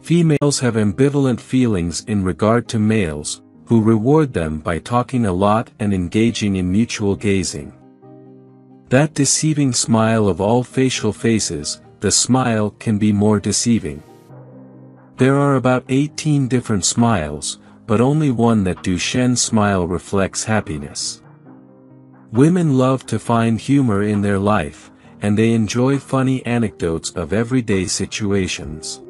Females have ambivalent feelings in regard to males, who reward them by talking a lot and engaging in mutual gazing. That deceiving smile of all facial faces, the smile can be more deceiving. There are about 18 different smiles, but only one that Duchenne smile reflects happiness. Women love to find humor in their life, and they enjoy funny anecdotes of everyday situations.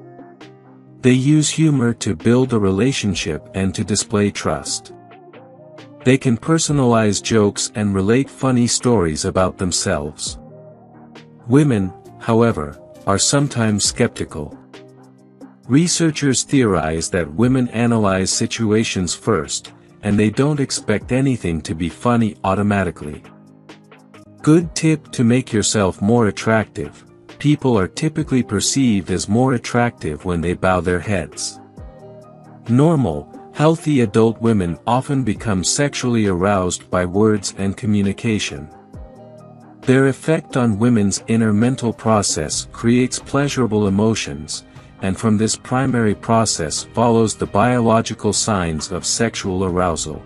They use humor to build a relationship and to display trust. They can personalize jokes and relate funny stories about themselves. Women, however, are sometimes skeptical. Researchers theorize that women analyze situations first, and they don't expect anything to be funny automatically. Good tip to make yourself more attractive. People are typically perceived as more attractive when they bow their heads. Normal, healthy adult women often become sexually aroused by words and communication. Their effect on women's inner mental process creates pleasurable emotions, and from this primary process follows the biological signs of sexual arousal.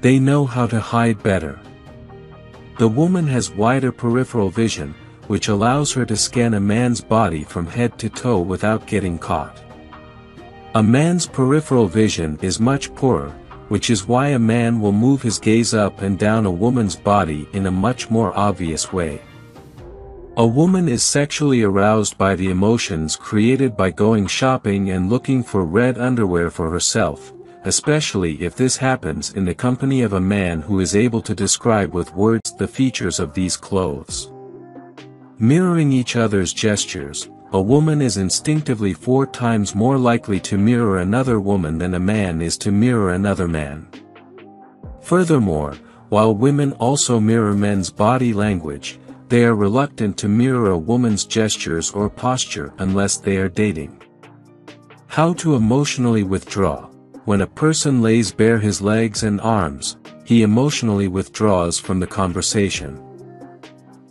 They know how to hide better. The woman has wider peripheral vision, which allows her to scan a man's body from head to toe without getting caught. A man's peripheral vision is much poorer, which is why a man will move his gaze up and down a woman's body in a much more obvious way. A woman is sexually aroused by the emotions created by going shopping and looking for red underwear for herself, especially if this happens in the company of a man who is able to describe with words the features of these clothes. Mirroring each other's gestures, a woman is instinctively 4 times more likely to mirror another woman than a man is to mirror another man. Furthermore, while women also mirror men's body language, they are reluctant to mirror a woman's gestures or posture unless they are dating. How to emotionally withdraw. When a person lays bare his legs and arms, he emotionally withdraws from the conversation.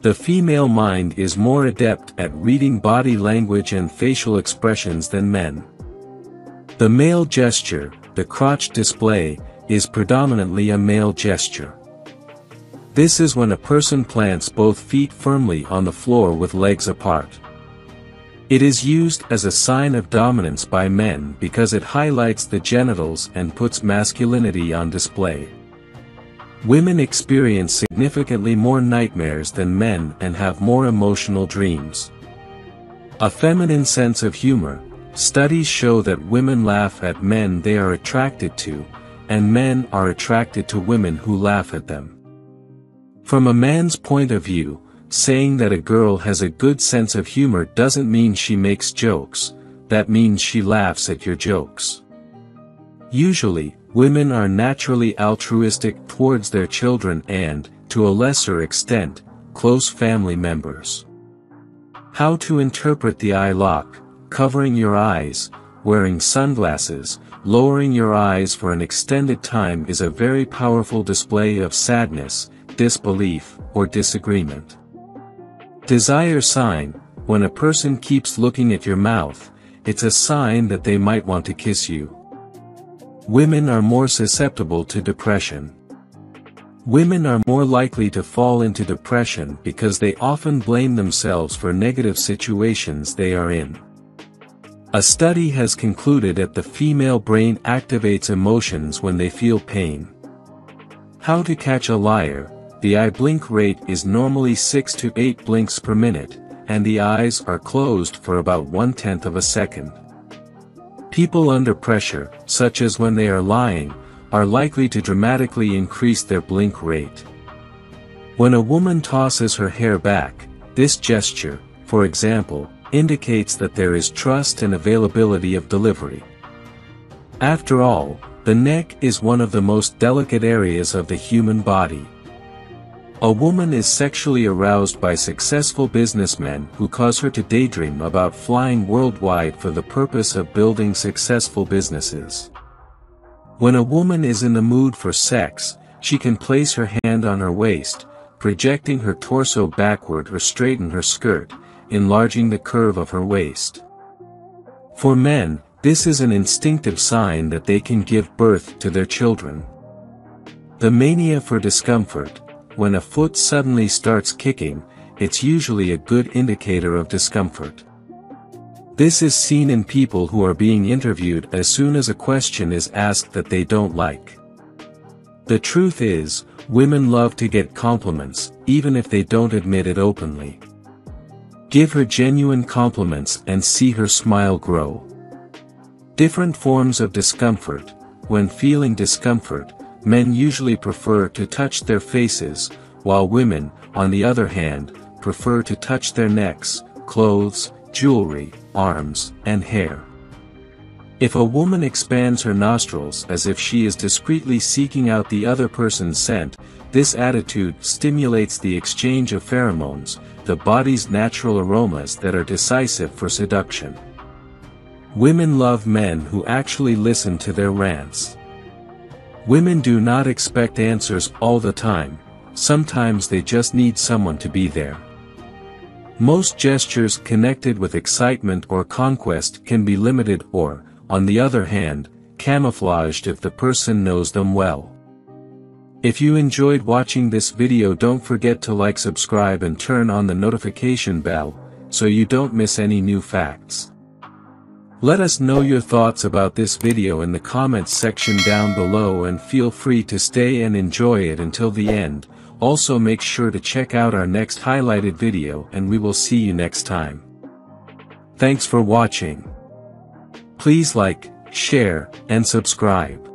The female mind is more adept at reading body language and facial expressions than men. The male gesture, the crotch display, is predominantly a male gesture. This is when a person plants both feet firmly on the floor with legs apart. It is used as a sign of dominance by men because it highlights the genitals and puts masculinity on display. Women experience significantly more nightmares than men and have more emotional dreams. A feminine sense of humor. Studies show that women laugh at men they are attracted to, and men are attracted to women who laugh at them. From a man's point of view, saying that a girl has a good sense of humor doesn't mean she makes jokes, that means she laughs at your jokes. Usually, women are naturally altruistic towards their children and, to a lesser extent, close family members. How to interpret the eye lock. Covering your eyes, wearing sunglasses, lowering your eyes for an extended time is a very powerful display of sadness, disbelief, or disagreement. Desire sign. When a person keeps looking at your mouth, it's a sign that they might want to kiss you. Women are more susceptible to depression. Women are more likely to fall into depression because they often blame themselves for negative situations they are in. A study has concluded that the female brain activates emotions when they feel pain. How to catch a liar. The eye blink rate is normally 6 to 8 blinks per minute, and the eyes are closed for about 1/10 of a second. People under pressure, such as when they are lying, are likely to dramatically increase their blink rate. When a woman tosses her hair back, this gesture, for example, indicates that there is trust and availability of delivery. After all, the neck is one of the most delicate areas of the human body. A woman is sexually aroused by successful businessmen who cause her to daydream about flying worldwide for the purpose of building successful businesses. When a woman is in the mood for sex, she can place her hand on her waist, projecting her torso backward or straighten her skirt, enlarging the curve of her waist. For men, this is an instinctive sign that they can give birth to their children. The mania for discomfort: when a foot suddenly starts kicking, it's usually a good indicator of discomfort. This is seen in people who are being interviewed as soon as a question is asked that they don't like. The truth is, women love to get compliments, even if they don't admit it openly. Give her genuine compliments and see her smile grow. Different forms of discomfort: when feeling discomfort, men usually prefer to touch their faces, while women, on the other hand, prefer to touch their necks, clothes, jewelry, arms, and hair. If a woman expands her nostrils as if she is discreetly seeking out the other person's scent, this attitude stimulates the exchange of pheromones, the body's natural aromas that are decisive for seduction. Women love men who actually listen to their rants. Women do not expect answers all the time. Sometimes they just need someone to be there. Most gestures connected with excitement or conquest can be limited or, on the other hand, camouflaged if the person knows them well. If you enjoyed watching this video, don't forget to like, subscribe, and turn on the notification bell, so you don't miss any new facts. Let us know your thoughts about this video in the comments section down below, and feel free to stay and enjoy it until the end. Also, make sure to check out our next highlighted video, and we will see you next time. Thanks for watching. Please like, share, and subscribe.